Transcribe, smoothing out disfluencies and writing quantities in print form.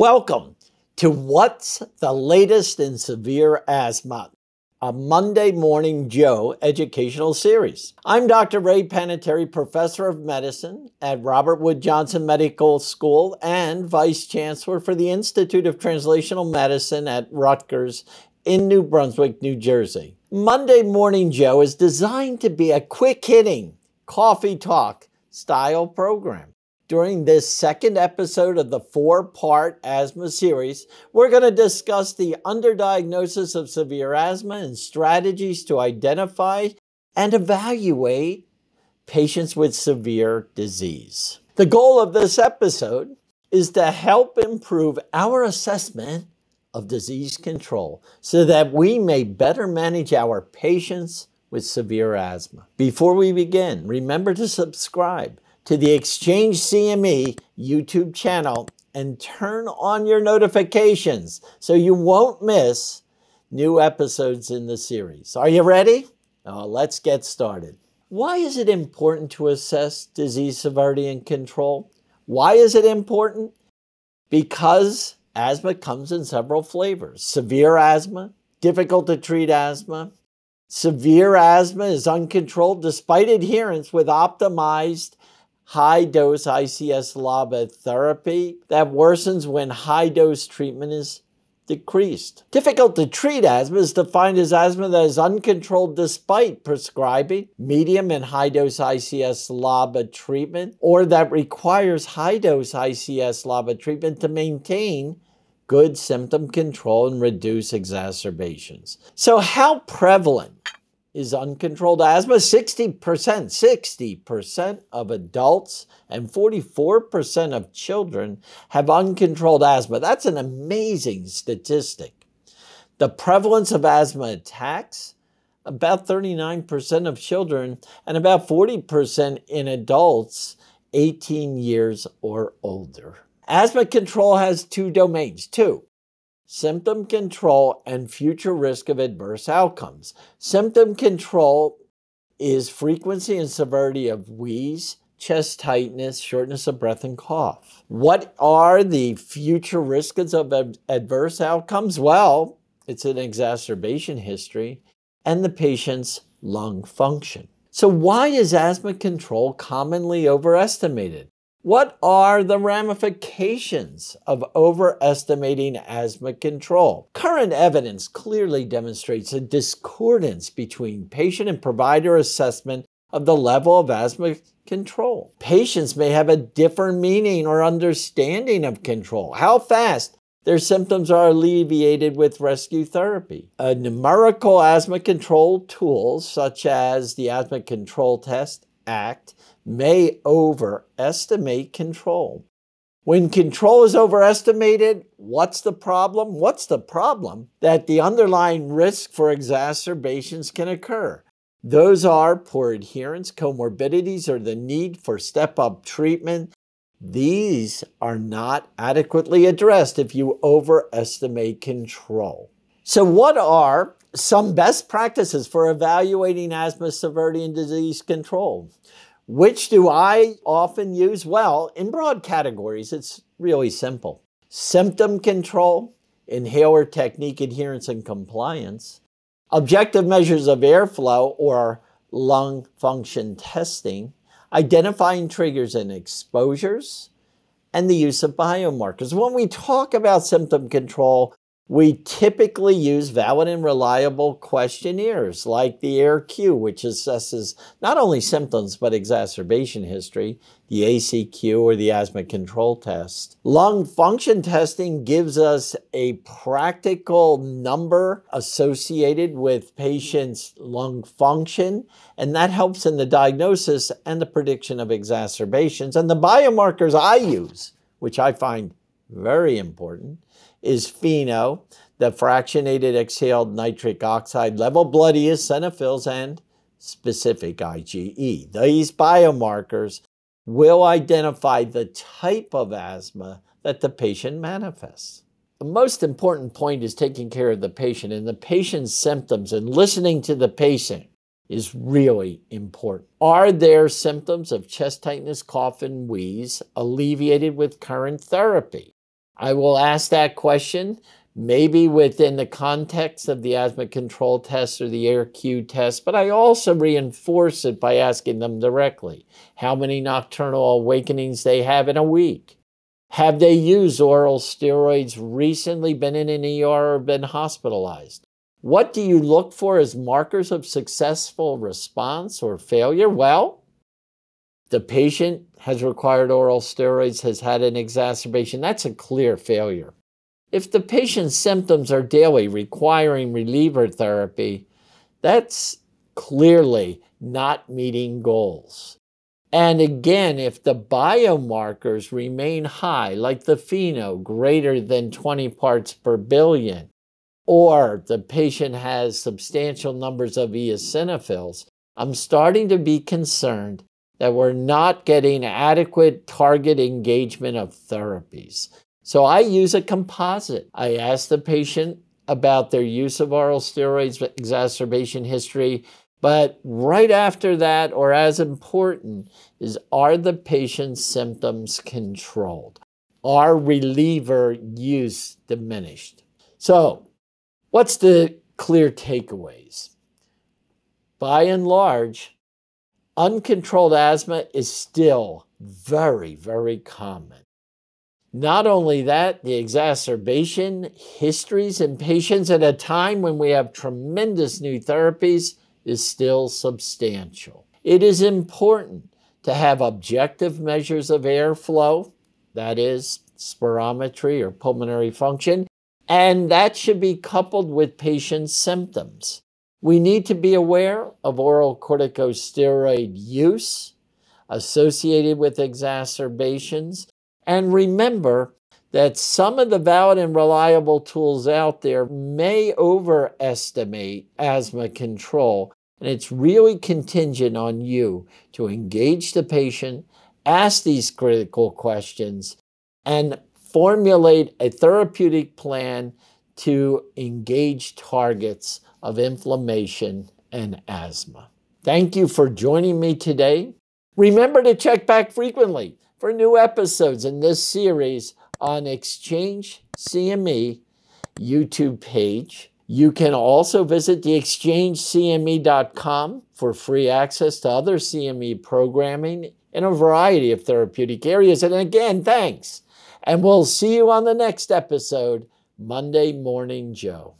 Welcome to What's the Latest in Severe Asthma, a Monday Morning Joe educational series. I'm Dr. Ray Panettieri, Professor of Medicine at Robert Wood Johnson Medical School and Vice Chancellor for the Institute of Translational Medicine at Rutgers in New Brunswick, New Jersey. Monday Morning Joe is designed to be a quick-hitting coffee talk style program. During this second episode of the four-part asthma series, we're going to discuss the underdiagnosis of severe asthma and strategies to identify and evaluate patients with severe disease. The goal of this episode is to help improve our assessment of disease control so that we may better manage our patients with severe asthma. Before we begin, remember to subscribe to the Exchange CME YouTube channel and turn on your notifications so you won't miss new episodes in the series. Are you ready? Let's get started. Why is it important to assess disease severity and control? Why is it important? Because asthma comes in several flavors: severe asthma, difficult to treat asthma. Severe asthma is uncontrolled despite adherence with optimized high-dose ICS-LABA therapy that worsens when high-dose treatment is decreased. Difficult to treat asthma is defined as asthma that is uncontrolled despite prescribing medium and high-dose ICS-LABA treatment, or that requires high-dose ICS-LABA treatment to maintain good symptom control and reduce exacerbations. So how prevalent is uncontrolled asthma? 60% of adults and 44% of children have uncontrolled asthma. That's an amazing statistic. The prevalence of asthma attacks, about 39% of children and about 40% in adults 18 years or older. Asthma control has two domains, symptom control and future risk of adverse outcomes. Symptom control is frequency and severity of wheeze, chest tightness, shortness of breath, and cough. What are the future risks of adverse outcomes? Well, it's an exacerbation history and the patient's lung function. So why is asthma control commonly overestimated? What are the ramifications of overestimating asthma control? Current evidence clearly demonstrates a discordance between patient and provider assessment of the level of asthma control. Patients may have a different meaning or understanding of control, how fast their symptoms are alleviated with rescue therapy. Numerical asthma control tools such as the Asthma Control Test, ACT, may overestimate control. When control is overestimated, what's the problem? What's the problem? That the underlying risk for exacerbations can occur. Those are poor adherence, comorbidities, or the need for step-up treatment. These are not adequately addressed if you overestimate control. So what are some best practices for evaluating asthma severity and disease control? Which do I often use? Well, in broad categories, it's really simple. Symptom control, inhaler technique adherence and compliance, objective measures of airflow or lung function testing, identifying triggers and exposures, and the use of biomarkers. When we talk about symptom control, we typically use valid and reliable questionnaires like the AirQ, which assesses not only symptoms but exacerbation history, the ACQ or the Asthma Control Test. Lung function testing gives us a practical number associated with patients' lung function, and that helps in the diagnosis and the prediction of exacerbations. And the biomarkers I use, which I find very important, is FENO, the fractionated exhaled nitric oxide level, blood eosinophils, and specific IgE. These biomarkers will identify the type of asthma that the patient manifests. The most important point is taking care of the patient, and the patient's symptoms and listening to the patient is really important. Are there symptoms of chest tightness, cough, and wheeze alleviated with current therapy? I will ask that question, maybe within the context of the asthma control test or the AirQ test, but I also reinforce it by asking them directly how many nocturnal awakenings they have in a week. Have they used oral steroids recently, been in an ER, or been hospitalized? What do you look for as markers of successful response or failure? Well, the patient has required oral steroids, has had an exacerbation. That's a clear failure. If the patient's symptoms are daily requiring reliever therapy, that's clearly not meeting goals. And again, if the biomarkers remain high, like the FENO greater than 20 parts per billion, or the patient has substantial numbers of eosinophils, I'm starting to be concerned that we're not getting adequate target engagement of therapies. So I use a composite. I ask the patient about their use of oral steroids, exacerbation history, but right after that, or as important, is are the patient's symptoms controlled? Are reliever use diminished? So, what's the clear takeaways? By and large, uncontrolled asthma is still very, very common. Not only that, the exacerbation histories in patients at a time when we have tremendous new therapies is still substantial. It is important to have objective measures of airflow, that is, spirometry or pulmonary function, and that should be coupled with patient symptoms. We need to be aware of oral corticosteroid use associated with exacerbations. And remember that some of the valid and reliable tools out there may overestimate asthma control. And it's really contingent on you to engage the patient, ask these critical questions, and formulate a therapeutic plan to engage targets of inflammation and asthma. Thank you for joining me today. Remember to check back frequently for new episodes in this series on Exchange CME YouTube page. You can also visit the ExchangeCME.com for free access to other CME programming in a variety of therapeutic areas. And again, thanks. And we'll see you on the next episode, Monday Morning Joe.